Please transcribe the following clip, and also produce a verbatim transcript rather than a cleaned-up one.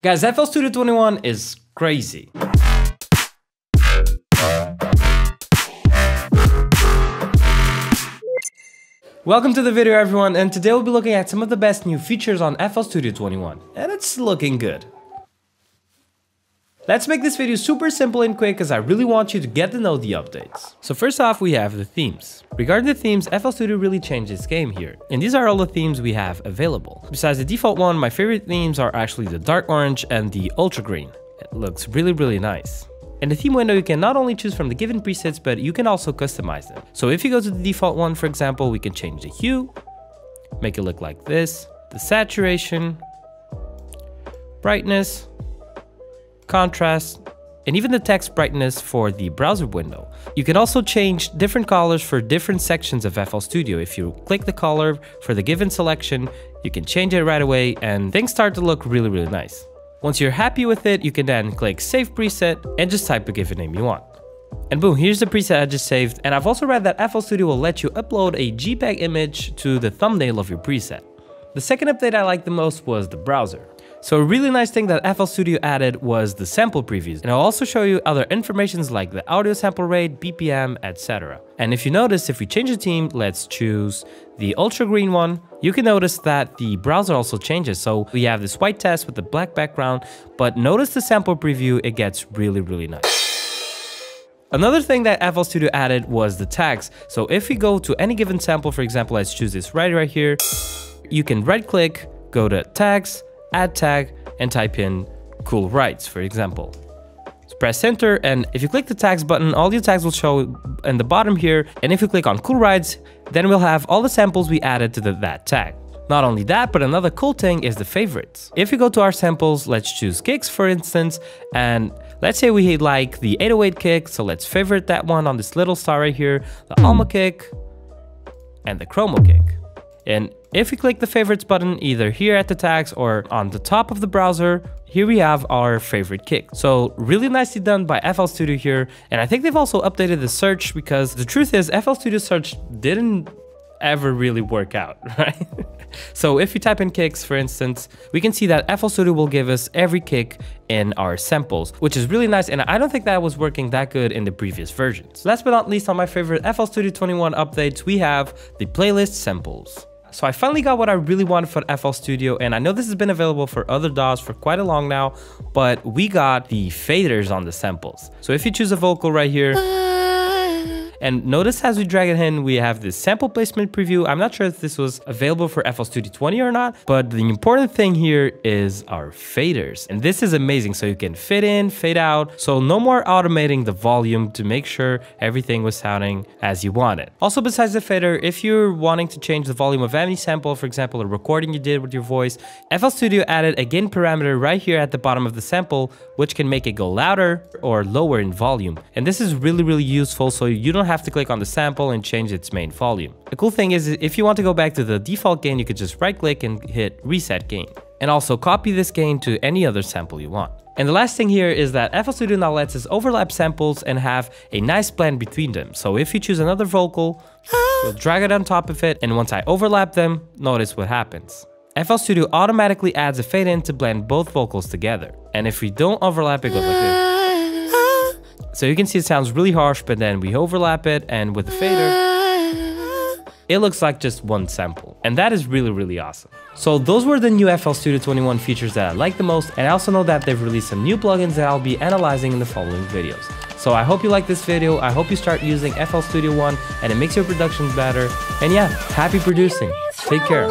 Guys, F L Studio twenty-one is crazy. Welcome to the video, everyone, and today we'll be looking at some of the best new features on F L Studio twenty-one, and it's looking good. Let's make this video super simple and quick as I really want you to get to know the updates. So first off, we have the themes. Regarding the themes, F L Studio really changed its game here. And these are all the themes we have available. Besides the default one, my favorite themes are actually the dark orange and the ultra green. It looks really, really nice. In the theme window, you can not only choose from the given presets, but you can also customize them. So if you go to the default one, for example, we can change the hue, make it look like this, the saturation, brightness, contrast, and even the text brightness for the browser window. You can also change different colors for different sections of F L Studio. If you click the color for the given selection, you can change it right away and things start to look really, really nice. Once you're happy with it, you can then click Save Preset and just type a given name you want. And boom, here's the preset I just saved, and I've also read that F L Studio will let you upload a JPEG image to the thumbnail of your preset. The second update I liked the most was the browser. So a really nice thing that F L Studio added was the sample previews, and I'll also show you other informations like the audio sample rate, B P M, et cetera. And if you notice, if we change the theme, let's choose the ultra green one, you can notice that the browser also changes. So we have this white text with the black background, but notice the sample preview, it gets really, really nice. Another thing that F L Studio added was the tags. So if we go to any given sample, for example, let's choose this right, right here, you can right click, go to tags, add tag, and type in cool rights, for example. So press enter, and if you click the tags button, all your tags will show in the bottom here, and if you click on cool rights, then we'll have all the samples we added to the that tag. Not only that, but another cool thing is the favorites. If you go to our samples, let's choose kicks, for instance, and let's say we like the eight oh eight kick, so let's favorite that one on this little star right here, the Alma kick, and the Chromo kick. And if we click the favorites button either here at the tags or on the top of the browser, here we have our favorite kick. So really nicely done by F L Studio here. And I think they've also updated the search, because the truth is F L Studio search didn't ever really work out, right? So if you type in kicks, for instance, we can see that F L Studio will give us every kick in our samples, which is really nice, and I don't think that was working that good in the previous versions. Last but not least, on my favorite F L Studio twenty-one updates, we have the playlist samples. So I finally got what I really wanted for F L Studio, and I know this has been available for other D A Ws for quite a long now, but we got the faders on the samples. So if you choose a vocal right here, and notice as we drag it in, we have this sample placement preview. I'm not sure if this was available for F L Studio twenty or not, but the important thing here is our faders. And this is amazing, so you can fade in, fade out. So no more automating the volume to make sure everything was sounding as you want it. Also, besides the fader, if you're wanting to change the volume of any sample, for example, a recording you did with your voice, F L Studio added a gain parameter right here at the bottom of the sample, which can make it go louder or lower in volume. And this is really, really useful, so you don't have to click on the sample and change its main volume. The cool thing is, if you want to go back to the default gain, you could just right click and hit reset gain, and also copy this gain to any other sample you want. And the last thing here is that F L Studio now lets us overlap samples and have a nice blend between them. So if you choose another vocal, we'll drag it on top of it, and once I overlap them, notice what happens. F L Studio automatically adds a fade in to blend both vocals together, and if we don't overlap, it goes like this. So you can see it sounds really harsh, but then we overlap it, and with the fader, it looks like just one sample. And that is really, really awesome. So those were the new F L Studio twenty-one features that I like the most, and I also know that they've released some new plugins that I'll be analyzing in the following videos. So I hope you like this video, I hope you start using F L Studio one, and it makes your production better, and yeah, happy producing, take care.